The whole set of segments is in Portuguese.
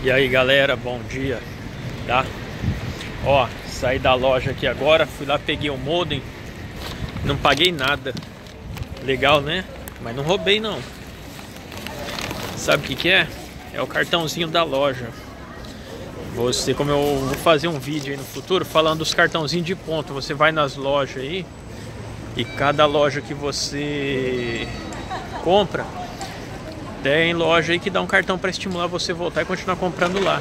E aí galera, bom dia, tá? Ó, saí da loja aqui agora, fui lá, peguei o modem, não paguei nada. Legal, né? Mas não roubei não. Sabe o que que é? É o cartãozinho da loja. Você, como eu vou fazer um vídeo aí no futuro falando dos cartãozinhos de ponto, você vai nas lojas aí e cada loja que você compra, tem loja aí que dá um cartão para estimular você voltar e continuar comprando lá.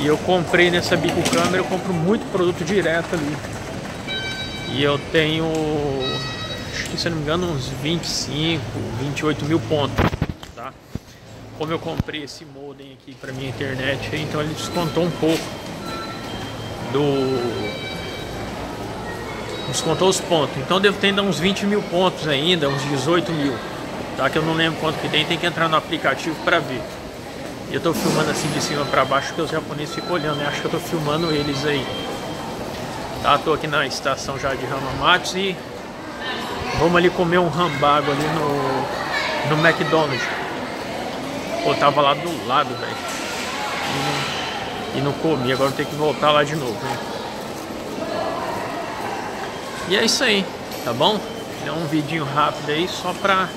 E eu comprei nessa Bic Camera, eu compro muito produto direto ali. E eu tenho, acho que, se eu não me engano, uns 25, 28 mil pontos, tá? Como eu comprei esse modem aqui para minha internet, então ele descontou um pouco do... descontou os pontos. Então eu devo ter ainda uns 20 mil pontos ainda, uns 18 mil. Tá, que eu não lembro quanto que tem que entrar no aplicativo para ver. E eu tô filmando assim de cima para baixo, porque os japoneses ficam olhando, né? Acho que eu tô filmando eles aí. Tá, tô aqui na estação já de Hamamatsu e vamos ali comer um hambago ali no McDonald's. Pô, tava lá do lado, velho. E não comi, agora eu tenho que voltar lá de novo, né? E é isso aí, tá bom? É um vidinho rápido aí só para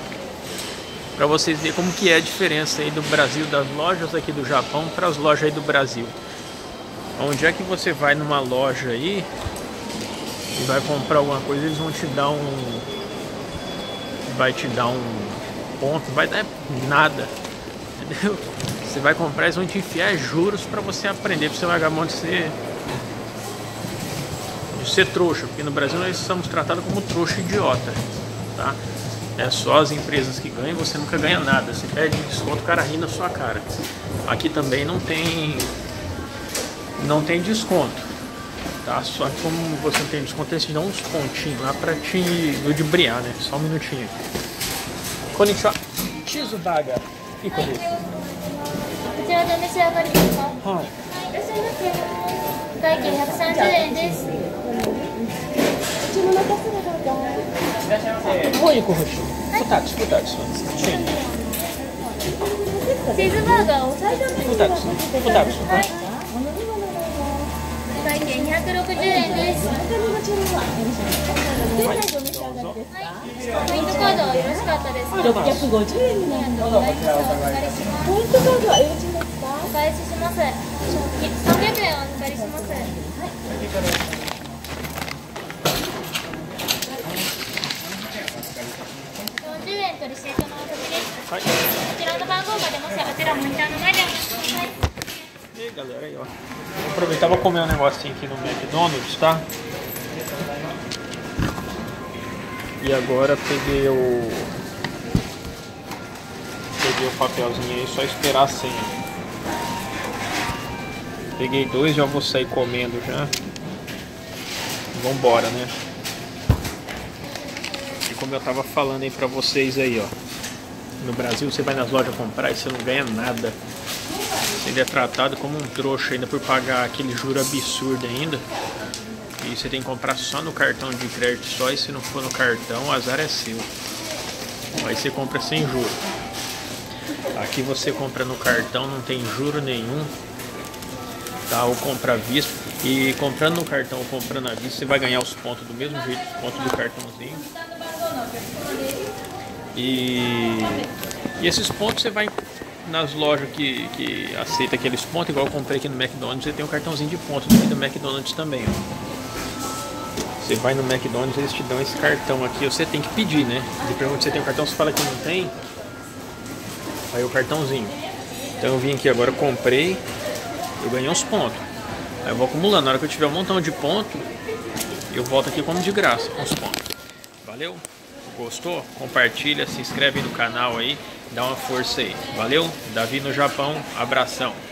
vocês verem como que é a diferença aí do Brasil, das lojas aqui do Japão para as lojas aí do Brasil. Onde é que você vai numa loja aí e vai comprar alguma coisa, eles vão te dar um... vai te dar um ponto, vai dar nada, entendeu? Você vai comprar, eles vão te enfiar juros para você aprender, para você largar a mão de ser trouxa, porque no Brasil nós estamos tratados como trouxa idiota, tá? É só as empresas que ganham, você nunca ganha nada. Você pede desconto, o cara ri na sua cara. Aqui também não tem desconto, tá? Só que como você não tem desconto, eles te dão uns pontinhos lá pra te ludibriar, né? Só um minutinho. Konnichiwa. Chizubaga. Fica ali. Oi, Kuroshi. Futatsu, futatsu. Sim. Futatsu, futatsu. E aí, galera, aí, ó. Vou aproveitar, vou comer um negocinho aqui no McDonald's, tá? E agora peguei o... peguei o papelzinho aí, só esperar a senha. Peguei dois, já vou sair comendo já. Vambora, né? E como eu tava falando aí pra vocês aí, ó. No Brasil você vai nas lojas comprar e você não ganha nada. Você ainda é tratado como um trouxa ainda por pagar aquele juro absurdo ainda. E você tem que comprar só no cartão de crédito só, e se não for no cartão, o azar é seu. Aí você compra sem juro. Aqui você compra no cartão, não tem juro nenhum. Tá? Ou compra à vista. E comprando no cartão ou comprando à vista, você vai ganhar os pontos do mesmo jeito, os pontos do cartãozinho. E esses pontos você vai nas lojas que aceita aqueles pontos, igual eu comprei aqui no McDonald's, você tem um cartãozinho de pontos do McDonald's também, ó. Você vai no McDonald's, eles te dão esse cartão aqui, você tem que pedir, né? Ele pergunta se você tem o cartão, você fala que não tem, aí é o cartãozinho. Então eu vim aqui agora, comprei, eu ganhei uns pontos. Aí eu vou acumulando, na hora que eu tiver um montão de ponto, eu volto aqui como de graça, com os pontos. Valeu! Gostou? Compartilha, se inscreve no canal aí, dá uma força aí. Valeu? Davi no Japão, abração.